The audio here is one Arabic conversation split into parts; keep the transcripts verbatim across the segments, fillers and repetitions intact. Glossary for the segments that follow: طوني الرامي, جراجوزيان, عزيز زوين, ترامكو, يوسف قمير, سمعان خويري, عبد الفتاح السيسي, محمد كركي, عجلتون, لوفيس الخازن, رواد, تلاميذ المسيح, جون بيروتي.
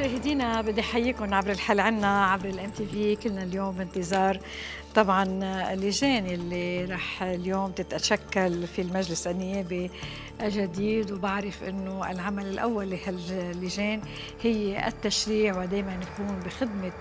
مشاهدينا بدي احييكم عبر الحلقة عنا عبر الام تي في. كلنا اليوم بانتظار طبعا اللجان اللي رح اليوم تتشكل في المجلس النيابي الجديد، وبعرف انه العمل الاول لهاللجان هي التشريع، ودائما نكون بخدمة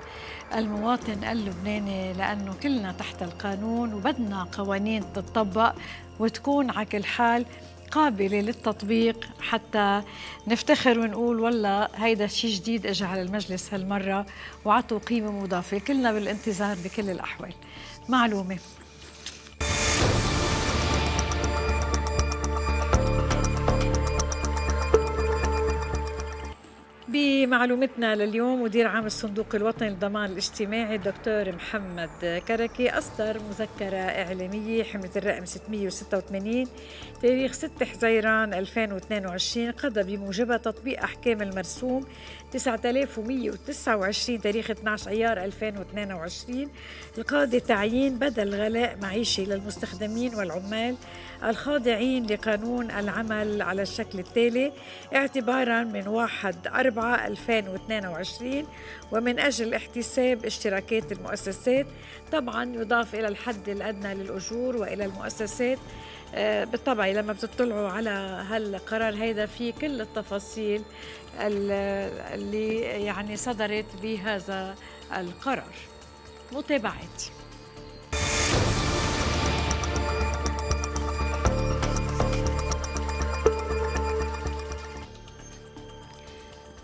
المواطن اللبناني لانه كلنا تحت القانون وبدنا قوانين تتطبق وتكون على كل حال قابلة للتطبيق حتى نفتخر ونقول والله هيدا شيء جديد اجى على المجلس هالمرة وعطوا قيمة مضافة. كلنا بالانتظار بكل الأحوال. معلومة بمعلومتنا لليوم، مدير عام الصندوق الوطني للضمان الاجتماعي الدكتور محمد كركي أصدر مذكرة إعلامية حملة الرقم ستمئة وستة وثمانين تاريخ ستة حزيران ألفين واثنين وعشرين قضى بموجبها تطبيق أحكام المرسوم تسعة آلاف ومئة وتسعة وعشرين تاريخ اثني عشر أيار ألفين واثنين وعشرين القاضي تعيين بدل غلاء معيشي للمستخدمين والعمال الخاضعين لقانون العمل على الشكل التالي اعتبارا من واحد أربعة ألفين واثنين وعشرين ومن أجل احتساب اشتراكات المؤسسات. طبعا يضاف إلى الحد الأدنى للأجور وإلى المؤسسات. بالطبع لما بتطلعوا على هالقرار هيدا في كل التفاصيل اللي يعني صدرت بهذا القرار. متابعات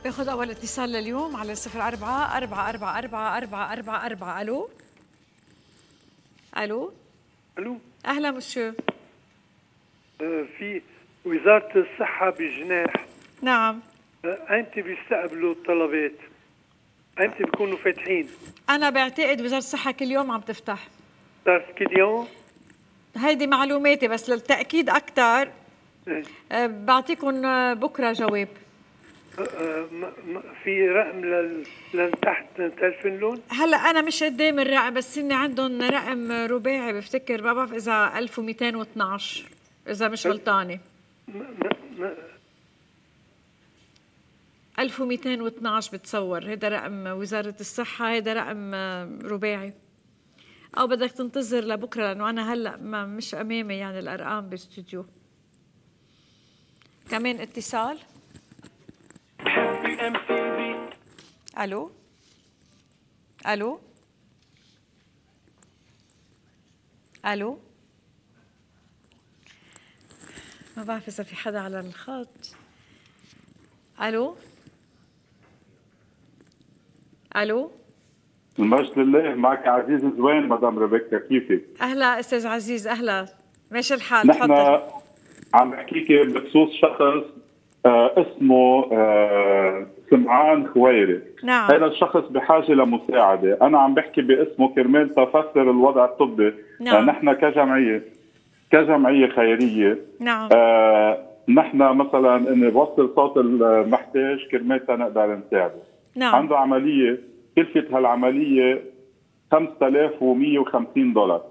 باخذ أول اتصال لليوم على صفر أربعة أربعة أربعة أربعة أربعة أربعة أربعة. ألو ألو ألو أهلا مسيو. في وزارة الصحة بجناح، نعم، أمتى بيستقبلوا الطلبات؟ أمتى بيكونوا فاتحين؟ أنا بعتقد وزارة الصحة كل يوم عم تفتح، صارت كل يوم؟ هيدي معلوماتي بس للتأكيد أكثر بعطيكم بكرة جواب. في رقم لتحت تلفن لون؟ هلا انا مش قدام الرقم بس هن عندهم رقم رباعي بفتكر، ما بعرف اذا ألف ومئتين واثني عشر اذا مش غلطانه. ألف ومئتين واثني عشر بتصور هذا رقم وزاره الصحه، هذا رقم رباعي او بدك تنتظر لبكره لانه انا هلا ما مش امامي يعني الارقام بالاستوديو. كمان اتصال. الو الو الو ما بعرف اذا في حدا على الخط. الو الو ماشي لله معك عزيز زوين مدام ربيكا، كيفك؟ اهلا استاذ عزيز، اهلا، ماشي الحال، تفضل. نحن عم بحكيك بخصوص شخص آه اسمه آه سمعان خويري. نعم. هذا الشخص بحاجه لمساعده، انا عم بحكي باسمه كرمال تفسر الوضع الطبي. نعم. آه نحن كجمعيه كجمعيه خيريه، نعم، آه نحن مثلا اني بوصل صوت المحتاج كرمال تنقدر نساعده. نعم. عنده عمليه، كلفه هالعمليه خمسة آلاف ومئة وخمسين دولار.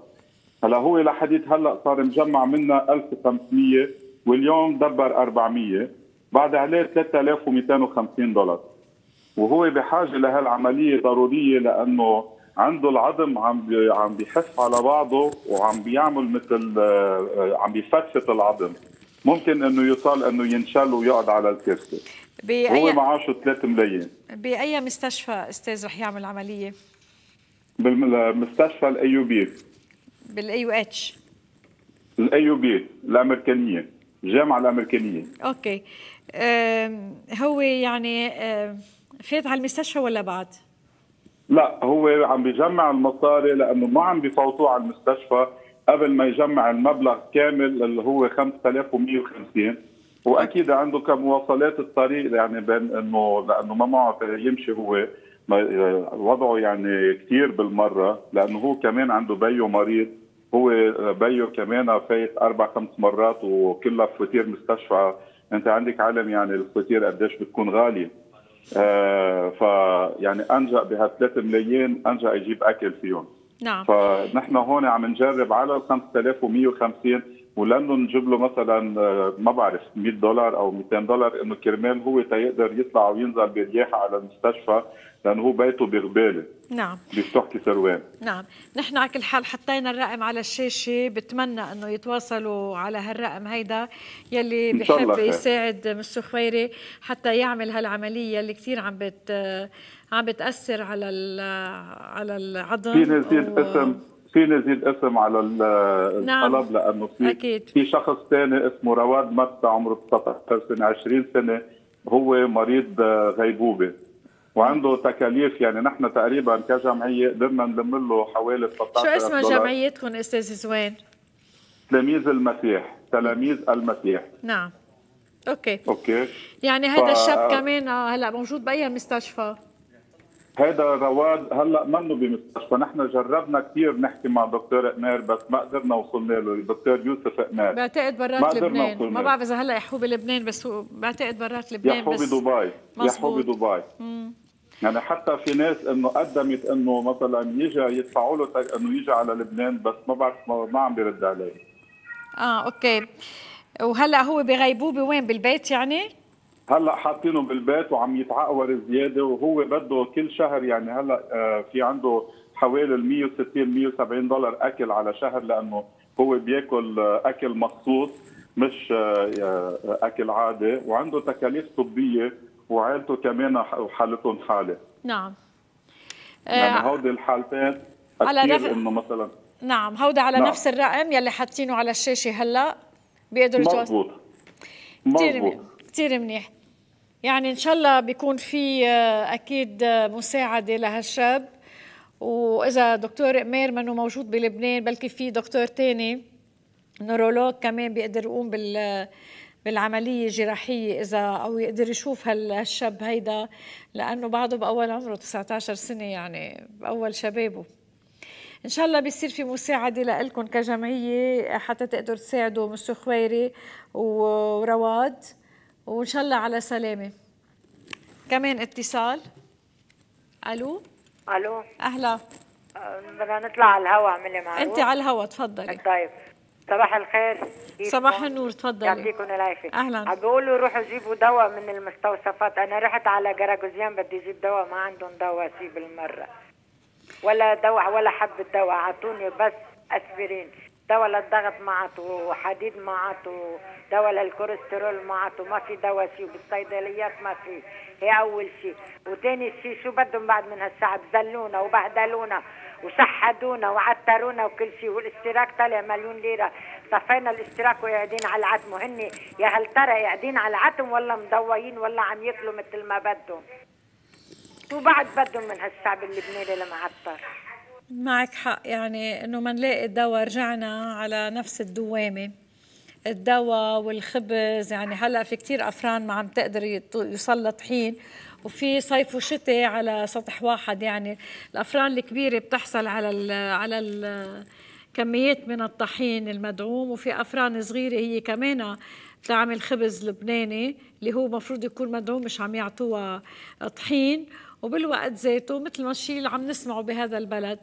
هلا هو لحديت هلا صار مجمع منا ألف وخمسمئة واليوم دبر أربعمئة، بعد عليه ثلاثة آلاف ومئتين وخمسين دولار، وهو بحاجه لهالعمليه ضروريه لانه عنده العظم عم عم بيحف على بعضه وعم بيعمل مثل عم بيفتفت العظم، ممكن انه يوصل انه ينشل ويقعد على الكرسي. بأي... هو معاشه ثلاثة ملايين. باي مستشفى استاذ رح يعمل عمليه؟ بالمستشفى الايوبي، بالايو اتش الايوبي الامريكانيه، الجامعة الأمريكانية. أوكي. أه هو يعني أه فات على المستشفى ولا بعد؟ لا هو عم بيجمع المصاري لأنه ما عم بيفوتوه على المستشفى قبل ما يجمع المبلغ كامل اللي هو خمسة آلاف ومئة وخمسين، وأكيد عنده كمواصلات الطريق يعني بين إنه لأنه ما معه يمشي، هو وضعه يعني كثير بالمرة لأنه هو كمان عنده بيه مريض، هو بيو كمان فايت اربع خمس مرات وكلها في فواتير مستشفى، انت عندك عالم يعني الفواتير قديش بتكون غاليه. آه ف يعني انجا بهالثلاث ملايين انجا يجيب اكل فيهم. نعم. فنحن هون عم نجرب على خمسة آلاف ومئة وخمسين ولانه نجيب له مثلا ما بعرف مية دولار او مئتين دولار انه كرمال هو تيقدر يطلع وينزل برياحه على المستشفى لانه هو بيته بغباله. نعم بفتحكي سروان. نعم نحن على كل حال حطينا الرقم على الشاشه، بتمنى انه يتواصلوا على هالرقم هيدا يلي بحب يساعد مستر خويري حتى يعمل هالعمليه اللي كثير عم بت عم بتاثر على ال... على العظم. في نزيد و... اسم في نزيد اسم على الطلب لانه في في شخص ثاني اسمه رواد متى عمره تسعة عشر سنة عشرين سنة هو مريض غيبوبه وعنده تكاليف، يعني نحن تقريبا كجمعيه قدرنا نلم له حوالي تسعة عشر. شو اسم جمعيتكم استاذ زوين؟ تلاميذ المسيح. تلاميذ المسيح. نعم اوكي اوكي. يعني هذا ف... الشاب كمان هلا موجود باي مستشفى؟ هيدا رواد هلا منه بمستشفى، نحن جربنا كثير نحكي مع دكتور قمير بس ما قدرنا وصلنا له، الدكتور يوسف قمير بعتقد برات لبنان، ما بعرف اذا هلا يحوه بلبنان بس هو بعتقد برات لبنان، يحوه بدبي. يحوه بدبي امم يعني حتى في ناس انه قدمت انه مثلا يجي يدفعوا له انه يجي على لبنان بس ما بعرف ما عم بيرد عليه. اه اوكي. وهلا هو بغيبوبه وين بالبيت يعني؟ هلا حاطينه بالبيت وعم يتعقور زياده وهو بده كل شهر يعني هلا في عنده حوالي ال مئة وستين مئة وسبعين دولار اكل على شهر لانه هو بياكل اكل مخصوص مش اكل عادي وعنده تكاليف طبيه وعائلته كمان وحالتهم حاله. نعم يعني هودي الحالتين على رف... انه مثلا نعم هودا على نعم. نفس الرقم يلي حاطينه على الشاشه هلا بيقدروا يتواصلوا. مضبوط مضبوط كثير منيح. يعني ان شاء الله بيكون في اكيد مساعده لهالشاب، واذا دكتور قمير منه موجود بلبنان بلكي في دكتور ثاني نورولوج كمان بيقدر يقوم بال بالعمليه الجراحيه اذا او يقدر يشوف هالشاب هيدا لانه بعده باول عمره تسعة عشر سنة يعني باول شبابه. ان شاء الله بيصير في مساعده لكم كجمعيه حتى تقدروا تساعدوا مستر خويري ورواد وان شاء الله على سلامه. كمان اتصال. الو الو اهلا. بدنا نطلع على الهوا اعملي معروف. انت على الهوا تفضلي. طيب صباح الخير. صباح النور تفضلي. يعطيكم العافيه. اهلا. عم بيقولوا روحوا جيبوا دواء من المستوصفات، انا رحت على جراجوزيان بدي اجيب دواء ما عندهم دواء شي بالمره ولا دواء ولا حبه دواء، اعطوني بس اسبرين، دواء للضغط ما عطوا، وحديد ما عطوا، دواء للكوليسترول ما عطوا، ما في دواء شيء وبالصيدليات ما في، هي أول شيء، وثاني شيء شو بدهم بعد من هالشعب؟ زلونا وبهدلونا وشحدونا وعترونا وكل شيء، والاشتراك طالع مليون ليرة، طفينا الاشتراك وقاعدين على العتم، وهن يا هل ترى قاعدين على العتم ولا مضويين ولا عم ياكلوا مثل ما بدهم. شو بعد بدهم من هالشعب اللبناني المعطر؟ معك حق، يعني انه ما نلاقي الدواء رجعنا على نفس الدوامه، الدواء والخبز، يعني هلا في كثير افران ما عم تقدر يوصل طحين وفي صيف وشتاء على سطح واحد، يعني الافران الكبيره بتحصل على ال على ال كميات من الطحين المدعوم، وفي افران صغيره هي كمان بتعمل خبز لبناني اللي هو مفروض يكون مدعوم مش عم يعطوها طحين، وبالوقت ذاته مثل ما الشيء اللي عم نسمعه بهذا البلد،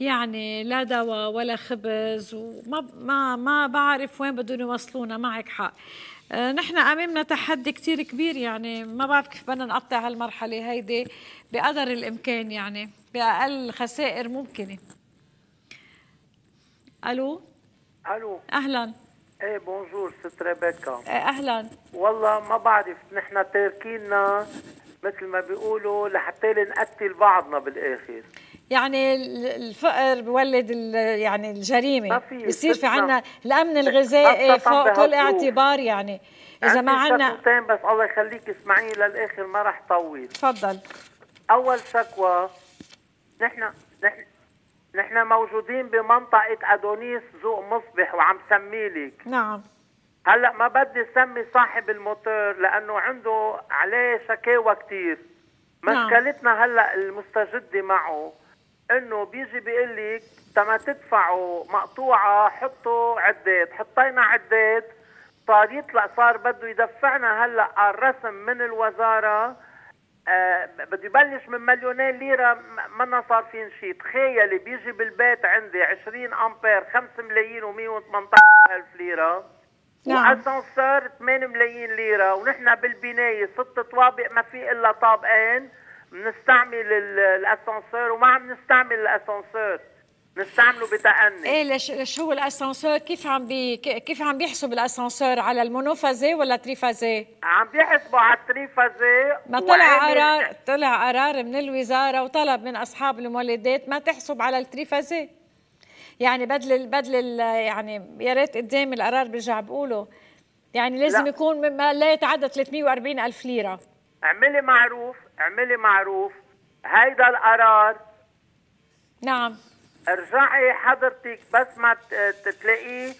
يعني لا دواء ولا خبز وما ما ما بعرف وين بدهم يوصلونا. معك حق، أه نحن امامنا تحدي كثير كبير، يعني ما بعرف كيف بدنا نقطع هالمرحله هيدي بقدر الامكان يعني باقل خسائر ممكنه. الو الو اهلا. ايه بونجور ست ريبيكا. ايه اهلا. والله ما بعرف نحن تاركيننا مثل ما بيقولوا لحتى نقتل بعضنا بالاخر، يعني الفقر بولد يعني الجريمه، بصير في عندنا الامن الغذائي فوق كل اعتبار، يعني اذا ما عندنا شكوتين بس الله يخليك اسمعيني للاخر ما راح طول. تفضل. اول شكوى نحن نحن نحن موجودين بمنطقه ادونيس ذوق مصبح وعم سمي لك. نعم. هلا ما بدي سمي صاحب الموتور لانه عنده عليه شكاوى كثير. مشكلتنا هلا المستجده معه انه بيجي بيقول لك تما تدفعوا مقطوعه حطوا عداد، حطينا عداد صار يطلع صار بده يدفعنا هلا الرسم من الوزاره آه بده يبلش من مليونين ليرة، منا صارفين شيء. تخيلي بيجي بالبيت عندي عشرين أمبير خمسة ملايين ومية وثمانية عشر ألف ليرة، والأسانسير ثمانية ملايين ليرة، ونحن بالبناية ست طوابق ما في إلا طابقين بنستعمل الأسانسير، وما عم نستعمل الأسانسير، نستعمله بتأني. ايه ليش ليش هو الاسانسور كيف عم بي كيف عم بيحسب الاسانسور؟ على المونوفازي ولا تريفازي؟ عم بيحسبوا على التريفازي. ما طلع قرار، طلع قرار من الوزاره وطلب من اصحاب المولدات ما تحسب على التريفازي. يعني بدل بدل يعني يا ريت قدام القرار برجع بقوله، يعني لازم لا. يكون مما لا يتعدى ثلاثمية وأربعين ألف ليره. اعملي معروف، اعملي معروف هيدا القرار. نعم ارجعي حضرتك بس ما تلاقيه،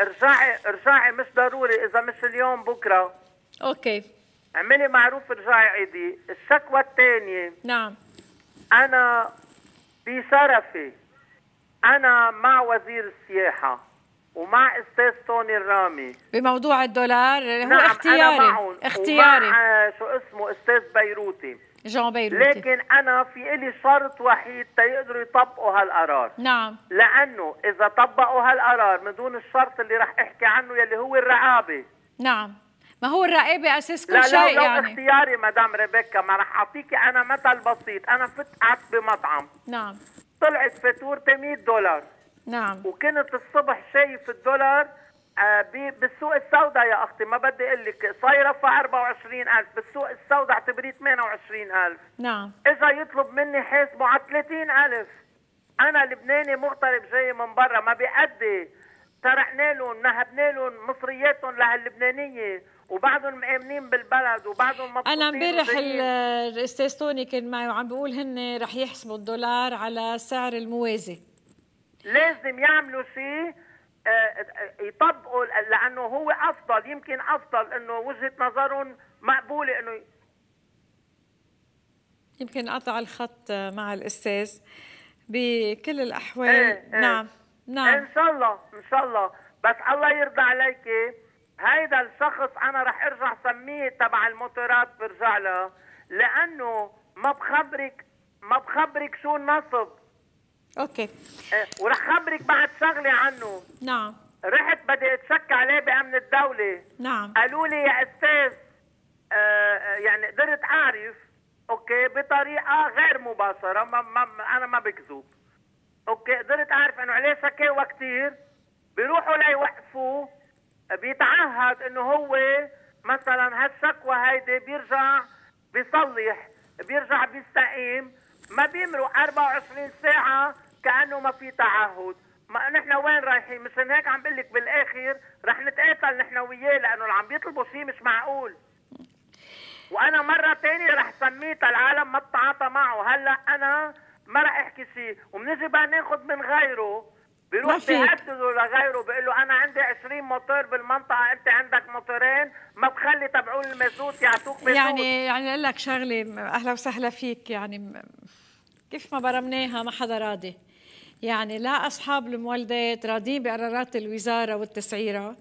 ارجعي ارجعي مش ضروري اذا مش اليوم بكره. اوكي اعملي معروف ارجعي عيدي. الشكوى الثانيه، نعم، انا بشرفي انا مع وزير السياحه ومع استاذ طوني الرامي بموضوع الدولار. نعم هو اختياري، أنا معهم اختياري ومع شو اسمه استاذ بيروتي، جون بيروتي، لكن أنا في إلي شرط وحيد تيقدروا يطبقوا هالقرار. نعم، لأنه إذا طبقوا هالقرار من دون الشرط اللي رح أحكي عنه يلي هو الرقابة. نعم، ما هو الرقابة أساس كل شيء. يعني لا لو اختياري مدام ريبيكا، ما رح أعطيكي أنا مثل بسيط. أنا فت قعدت بمطعم، نعم، طلعت فاتورتي مية دولار، نعم، وكنت الصبح شايف الدولار بالسوق السوداء. يا اختي ما بدي اقول لك صايره ب أربعة وعشرين ألف، بالسوق السوداء اعتبريه ثمانية وعشرين ألف. نعم، اذا يطلب مني حاسبه على ثلاثين ألف. انا لبناني مغترب جاي من برا، ما بيأدي، سرقنا لهم نهبنا لهم مصرياتهم لهاللبنانيه، وبعضهم مآمنين بالبلد وبعضهم مبسوطين. انا امبارح الاستاذ توني كان معي وعم بقول هن رح يحسبوا الدولار على سعر الموازي. لازم يعملوا شيء يطبقوا، لانه هو افضل، يمكن افضل، انه وجهه نظرهم مقبوله. انه يمكن قطع الخط مع الاستاذ بكل الاحوال. إيه إيه نعم نعم ان شاء الله ان شاء الله. بس الله يرضى عليكي، هيدا الشخص انا رح ارجع سميه تبع الموتورات، برجع لها، لانه ما بخبرك ما بخبرك شو النصب. اوكي ورح خبرك بعد شغله عنه. نعم رحت بدي اتشكى عليه بامن الدوله. نعم قالوا لي يا استاذ آه يعني قدرت اعرف اوكي بطريقه غير مباشره، ما ما انا ما بكذب، اوكي قدرت اعرف انه عليه شكاوى كثير. بيروحوا ليوقفوه بيتعهد انه هو مثلا هالشكوى هيدي بيرجع بيصلح، بيرجع بيستقيم، ما بيمروا أربعة وعشرين ساعة كأنه ما في تعهد. ما نحن وين رايحين؟ مشان هيك عم بقول لك بالآخر رح نتقاتل نحن وياه، لأنه اللي عم بيطلبوا شيء مش معقول. وأنا مرة ثانية رح سميت العالم ما تتعاطى معه. هلا أنا ما رح أحكي شيء، وبنجي بقى ناخذ من غيره، بيروح بيهددوا لغيره، بيقول له أنا عندي عشرين موتور بالمنطقة، أنت عندك موتورين، ما بخلي تبعون المازوت يعطوك بيزوت. يعني يعني أقول لك شغلة، أهلا وسهلا فيك، يعني كيف ما برمناها ما حدا راضي. يعني لا أصحاب المولدات راضين بقرارات الوزارة والتسعيرة،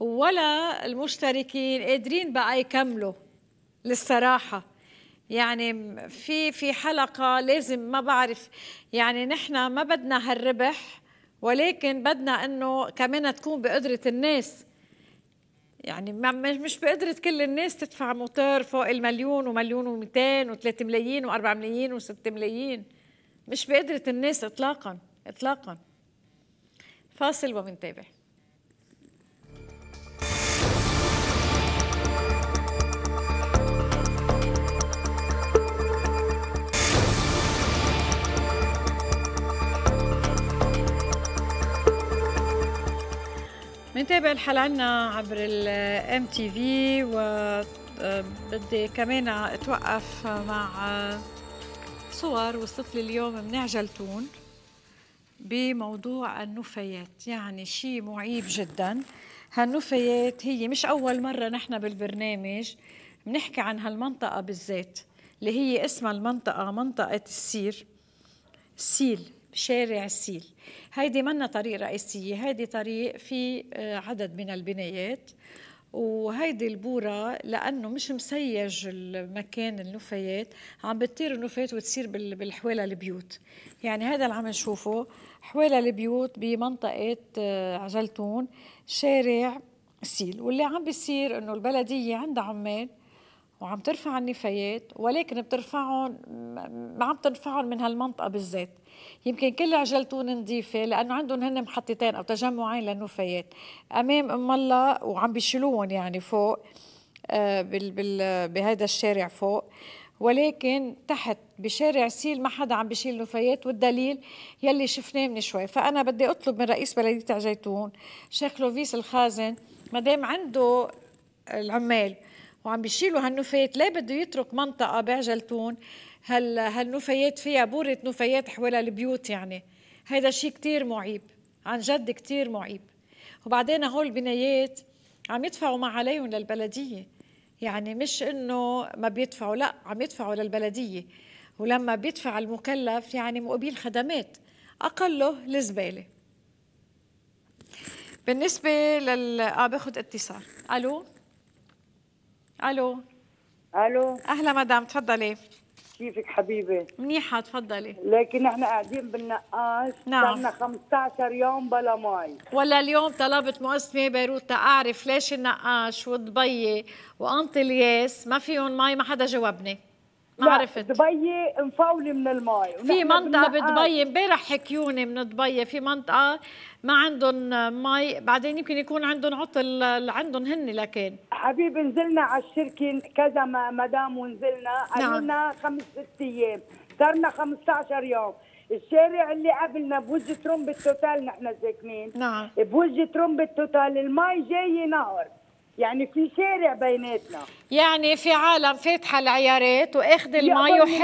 ولا المشتركين قادرين بقى يكملوا للصراحة. يعني في في حلقة لازم، ما بعرف، يعني نحن ما بدنا هالربح، ولكن بدنا إنه كمان تكون بقدرة الناس. يعني مش بقدرة كل الناس تدفع موتور فوق المليون ومليون ومئتين وثلاثة ملايين وأربعة ملايين وستة ملايين، مش بقدرة الناس إطلاقاً إطلاقاً. فاصل ومنتابع. منتابع الحلقة عنا عبر الام تي في، وبدي كمان اتوقف مع صور وصلت لي اليوم من عجلتون بموضوع النفايات. يعني شيء معيب جدا هالنفايات، هي مش اول مرة نحن بالبرنامج بنحكي عن هالمنطقة بالذات اللي هي اسمها المنطقة منطقة السير، سيل، شارع السيل. هيدي منا طريق رئيسية، هيدي طريق في عدد من البنايات وهيدي البوره لانه مش مسيج المكان النفايات، عم بتطير النفايات وتصير بالحوالي البيوت. يعني هذا اللي عم نشوفه حوالي البيوت بمنطقه عجلتون شارع سيل، واللي عم بيصير انه البلديه عندها عمال وعم ترفع النفايات، ولكن بترفعهم ما عم ترفعهم من هالمنطقه بالذات. يمكن كل عجلتون نظيفه لانه عندهم هن محطتين او تجمعين للنفايات امام ام الله، وعم بيشيلوهم يعني فوق آه بال بال بهذا الشارع فوق، ولكن تحت بشارع سيل ما حدا عم بيشيل نفايات، والدليل يلي شفناه من شوي. فانا بدي اطلب من رئيس بلديه عجلتون شيخ لوفيس الخازن، ما دام عنده العمال وعم بيشيلوا هالنفايات، ليه بده يترك منطقه بعجلتون هال هالنفايات فيها بوره نفايات حوالي البيوت؟ يعني هذا شيء كثير معيب، عن جد كثير معيب. وبعدين هول البنايات عم يدفعوا ما عليهم للبلديه، يعني مش انه ما بيدفعوا، لا عم يدفعوا للبلديه، ولما بيدفع المكلف يعني مقابل خدمات اقله الزباله. بالنسبه لل اه باخذ اتصال. الو الو الو اهلا مدام، تفضلي. كيفك حبيبي؟ منيحه، تفضلي. لكن احنا قاعدين بالنقاش، نعم، صرنا خمسة عشر يوم بلا مي. ولا اليوم طلبت مؤسسه بيروت تعرف ليش النقاش ودبي وانطلياس ما فيهم مي، ما حدا جاوبني، ما عرفت. دبي مفوله من المي، في منطقه بدبي امبارح حكيوني من دبي في منطقه ما عندهم مي، بعدين يمكن يكون عندهم عطل عندهم هن. لكن حبيبي نزلنا على الشركه كذا مدام ونزلنا، قالوا لنا خمس ست ايام، صرنا خمسة عشر يوم. الشارع اللي قبلنا بوجه ترمب التوتال نحن ساكنين، نعم، بوجه ترمب التوتال المي جايه نهر، يعني في شارع بيناتنا. يعني في عالم فاتحه العيارات واخذ المي وحر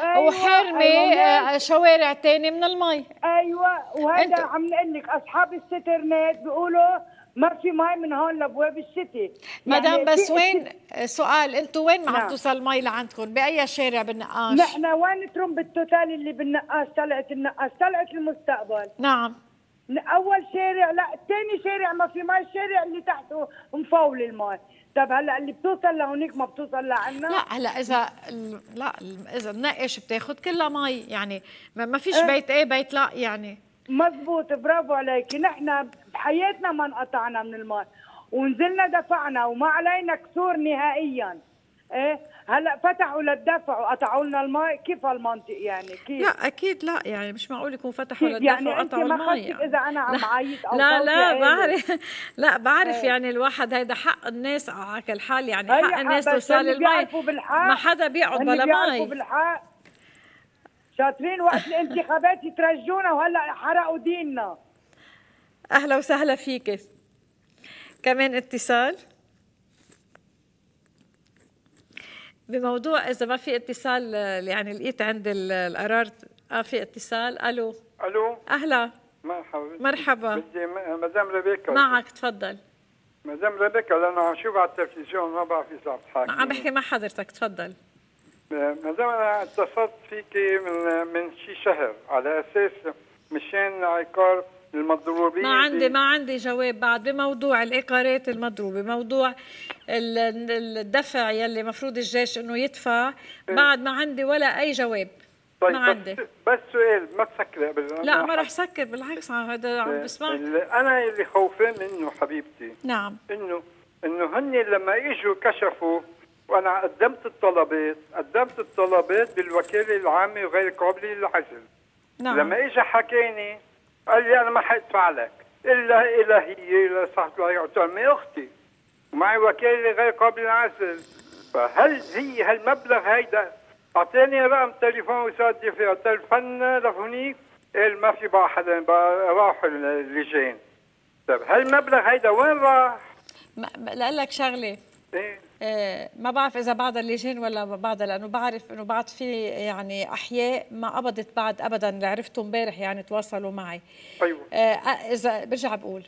أيوة وحرمه أيوة شوارع ثانيه من المي. ايوه، وهذا عم نقول لك اصحاب السترنات بيقولوا ما في مي من هون لابواب الشتي. مدام يعني بس وين سؤال، انتم وين ما عم توصل مي لعندكم؟ باي شارع بالنقاش؟ نحن وين ترمب التوتال اللي بالنقاش طلعت النقاش طلعت المستقبل. نعم، أول شارع، لا الثاني شارع ما في مي، الشارع اللي تحته مفول المي. طب هلا اللي بتوصل لهونيك ما بتوصل لعنا؟ لا هلا إذا لا إذا بنقش بتاخذ كلها مي، يعني ما فيش بيت إيه بيت لا يعني. مضبوط، برافو عليكي. نحن بحياتنا ما انقطعنا من المي، ونزلنا دفعنا وما علينا كسور نهائياً. ايه هلا فتحوا للدفع وقطعوا لنا المي، كيف هالمنطق يعني؟ كيف؟ لا اكيد لا، يعني مش معقول يكون فتحوا للدفع يعني وقطعوا المي. يعني انت ما اذا انا عم عيط او لا لا بعرف لا بعرف ايه. يعني الواحد هيدا حق الناس على كل حال، يعني حق, حق الناس توصل المي، ما حدا بيقعد بلا مي. بالحق شاطرين وقت الانتخابات يترجونا، وهلا حرقوا ديننا. اهلا وسهلا فيك. كمان اتصال بموضوع، إذا ما في اتصال يعني لقيت عند القرار. آه في اتصال. ألو ألو أهلا، مرحبا مرحبا. بدي مدام ربيكا معك، تفضل. مدام ربيكا، لأنه عم شوف على التلفزيون ما بعرف إذا بتحاكي، عم بحكي مع حضرتك، تفضل. مدام أنا اتصلت فيكي من من شي شهر على أساس مشان عقار المضروبين. ما عندي ما عندي جواب بعد بموضوع الايقارات المضروبه، موضوع الدفع يلي مفروض الجيش انه يدفع، بعد ما عندي ولا اي جواب. طيب ما عندي. بس سؤال، ما تسكري ابدا؟ لا ما رح سكر، بالعكس هذا عم بسمع. انا اللي خوفان منه حبيبتي، نعم، انه انه هن لما اجوا كشفوا، وانا قدمت الطلبات قدمت الطلبات بالوكاله العامه وغير قابله للعزل، نعم، لما اجى حكاني قال لي أنا ما حدفع لك إلا إلا هي إلا صاحبة العيار تعمل أختي، ومعي وكالة غير قابل للعزل. فهل هي هالمبلغ هيدا؟ أعطاني رقم تليفون وسادي فيه تلفن لهونيك، قال ما في بقى حدا، بقى راحوا اللجان. طيب هالمبلغ هيدا وين راح؟ لأقول لك شغلة، إيه؟ آه ما بعرف إذا بعد اللجان ولا بعد، لأنه بعرف إنه بعد في يعني أحياء ما قبضت بعد أبداً، اللي عرفته امبارح يعني تواصلوا معي. أيوه. آه إذا برجع بقول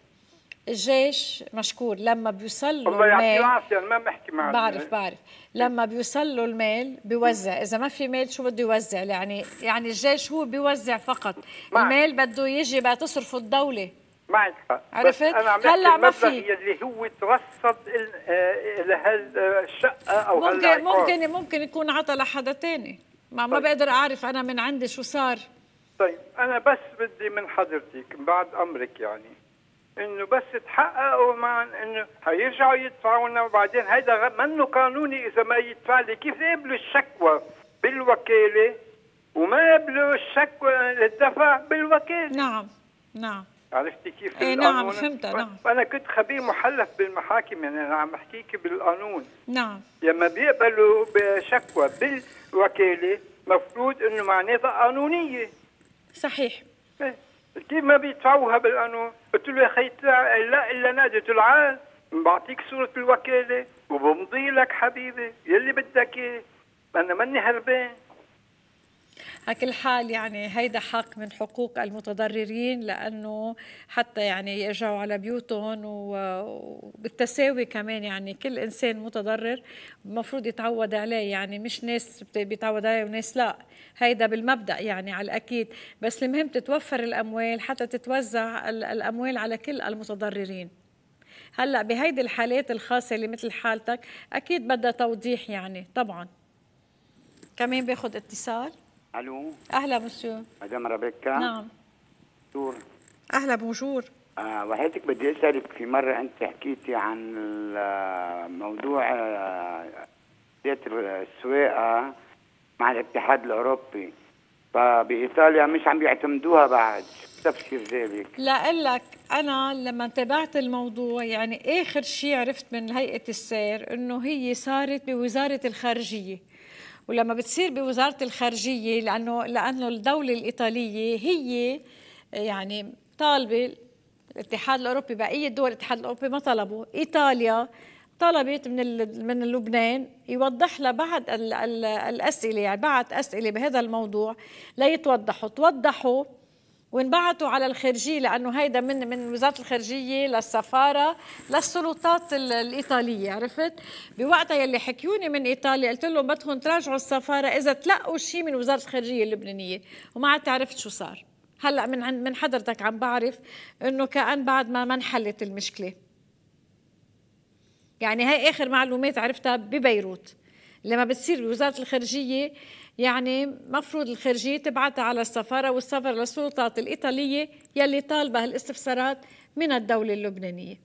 الجيش مشكور لما بيوصل له المال، الله يعطيه العافية، أنا ما بحكي معك، بعرف بعرف لما بيوصل له المال بيوزع، إذا ما في مال شو بده يوزع؟ يعني يعني الجيش هو بيوزع فقط، المال بده يجي بقى تصرفه الدولة. معك حق، عرفت؟ أنا عم هلا ما في اللي هو ترصد لهالشقة أو هالعقار. ممكن ممكن ممكن يكون عطى لحدا تاني، ما طيب. ما بقدر أعرف أنا من عندي شو صار. طيب أنا بس بدي من حضرتك بعد أمرك يعني إنه بس تحققوا مع إنه هيرجعوا يدفعوا لنا، وبعدين هيدا منه قانوني إذا ما يدفع لي. كيف قبلوا الشكوى بالوكالة وما قبلوا الشكوى الدفع بالوكالة؟ نعم نعم، عرفتي كيف؟ اي نعم فهمتها. نعم انا كنت خبير محلف بالمحاكم، يعني انا عم احكيكي بالقانون. نعم لما بيقبلوا بشكوى بالوكاله مفروض انه معناتها قانونيه. صحيح. كيف ما بيدفعوها بالقانون؟ قلت له يا اخي لا الا نادي، قلت له تعال بعطيك صوره الوكاله وبمضي لك حبيبي يلي بدك اياه، انا ماني هربان. على كل حال يعني هيدا حق من حقوق المتضررين، لأنه حتى يعني يرجعوا على بيوتهم، وبالتساوي كمان يعني كل إنسان متضرر المفروض يتعود عليه، يعني مش ناس بيتعود عليه وناس لا، هيدا بالمبدأ يعني على الأكيد. بس المهم تتوفر الأموال حتى تتوزع الأموال على كل المتضررين. هلأ بهيدي الحالات الخاصة اللي مثل حالتك أكيد بدها توضيح يعني طبعا. كمان بياخد اتصال. الو اهلا مسيو. مدام ربيكا. نعم بونجور. اهلا بونجور. آه وحياتك بدي اسالك، في مره انت حكيتي عن موضوع السواقه مع الاتحاد الاوروبي، فبايطاليا مش عم بيعتمدوها بعد، تفسير ذلك؟ لا لك انا لما تابعت الموضوع يعني اخر شيء عرفت من هيئه السير انه هي صارت بوزاره الخارجيه، ولما بتصير بوزارة الخارجية لأنه لأنه الدولة الإيطالية هي يعني طالبة، الاتحاد الأوروبي بقية دول الاتحاد الأوروبي ما طلبوا، إيطاليا طلبت من من لبنان يوضح لها بعض الأسئلة، يعني بعض أسئلة بهذا الموضوع ليتوضحوا، توضحوا وانبعتوا على الخارجية، لأنه هيدا من من وزارة الخارجية للسفارة للسلطات الإيطالية، عرفت؟ بوقتها يلي حكيوني من إيطاليا قلت لهم بدكم تراجعوا السفارة إذا تلقوا شيء من وزارة الخارجية اللبنانية، وما عاد عرفت شو صار. هلا من عند من حضرتك عم بعرف إنه كأن بعد ما ما انحلت المشكلة. يعني هي آخر معلومات عرفتها ببيروت. لما بتصير بوزارة الخارجية يعني مفروض الخارجية تبعتها على السفارة والسفر للسلطات الإيطالية يلي طالبة الاستفسارات من الدولة اللبنانية.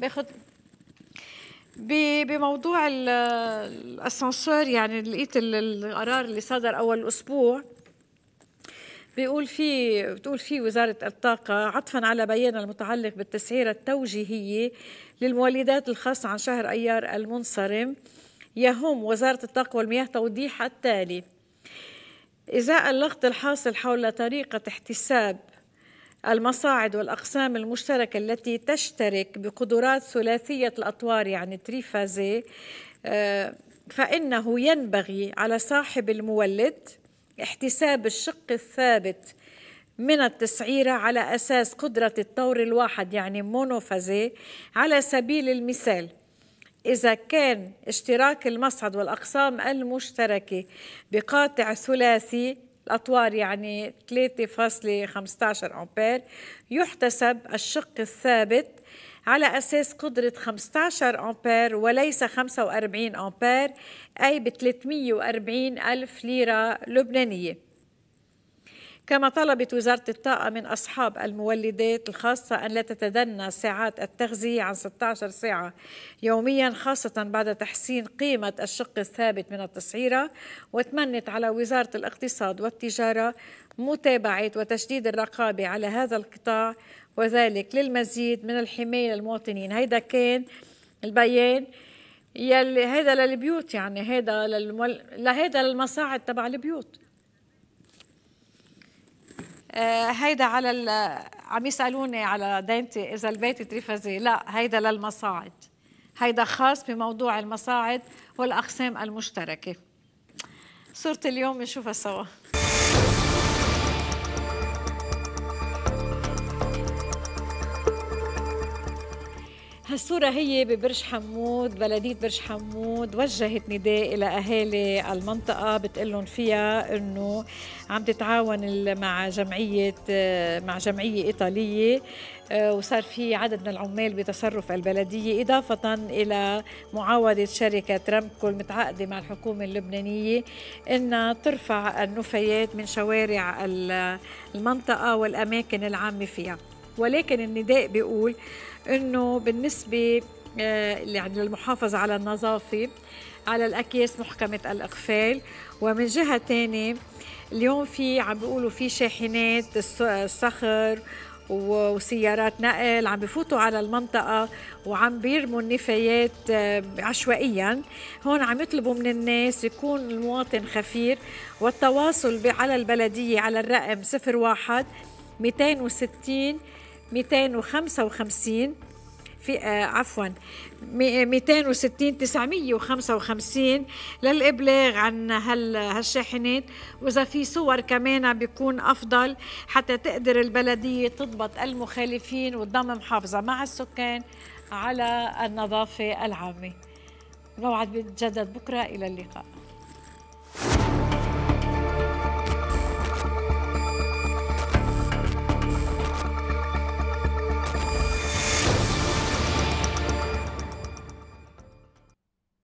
باخد بموضوع الأسانسور، يعني لقيت القرار اللي صدر أول أسبوع بيقول في بتقول في وزارة الطاقة عطفاً على بيان المتعلق بالتسعيرة التوجيهية للمولدات الخاصة عن شهر أيار المنصرم، يهم وزارة الطاقة والمياه توضيح التالي: إزاء اللغط الحاصل حول طريقة احتساب المصاعد والأقسام المشتركة التي تشترك بقدرات ثلاثية الأطوار يعني تريفازي، فإنه ينبغي على صاحب المولد احتساب الشق الثابت من التسعيرة على أساس قدرة الطور الواحد يعني مونوفازي. على سبيل المثال إذا كان اشتراك المصعد والأقسام المشتركة بقاطع ثلاثي الأطوار يعني ثلاثة فاصلة خمسة عشر أمبير، يحتسب الشق الثابت على أساس قدرة خمسة عشر أمبير وليس خمسة وأربعين أمبير، أي ب ثلاثمئة وأربعين ألف ليرة لبنانية. كما طلبت وزارة الطاقة من أصحاب المولدات الخاصة أن لا تتدنى ساعات التغذية عن ستة عشر ساعة يومياً، خاصة بعد تحسين قيمة الشق الثابت من التسعيرة، وتمنت على وزارة الاقتصاد والتجارة متابعة وتشديد الرقابة على هذا القطاع وذلك للمزيد من الحماية للمواطنين. هيدا كان البيان يلي هيدا للبيوت، يعني هيدا للمول... لهيدا للمصاعد تبع البيوت. هيدا على ال... عم يسألوني على دينتي إذا البيت تريفازي، لا هيدا للمصاعد، هيدا خاص بموضوع المصاعد والأقسام المشتركة. صورة اليوم نشوفها سوا. هالصورة هي ببرج حمود، بلدية برج حمود وجهت نداء إلى أهالي المنطقة بتقلن فيها إنه عم تتعاون مع جمعية مع جمعية إيطالية، وصار في عدد من العمال بتصرف البلدية، إضافة إلى معاودة شركة ترامكو المتعاقدة مع الحكومة اللبنانية إنها ترفع النفايات من شوارع المنطقة والأماكن العامة فيها. ولكن النداء بيقول إنه بالنسبة يعني للمحافظة على النظافة على الأكياس محكمة الإقفال، ومن جهة تانية اليوم في عم بيقولوا في شاحنات الصخر وسيارات نقل عم بفوتوا على المنطقة وعم بيرموا النفايات عشوائيا. هون عم يطلبوا من الناس يكون المواطن خفير، والتواصل على البلدية على الرقم صفر واحد مئتين وستين مئتين وخمسة وخمسين في آه عفوا مئتين وستين تسعمئة وخمسة وخمسين للإبلاغ عن هالشاحنات، وإذا في صور كمان بيكون أفضل حتى تقدر البلدية تضبط المخالفين وتضم محافظة مع السكان على النظافة العامة. موعد بيتجدد بكرة، إلى اللقاء.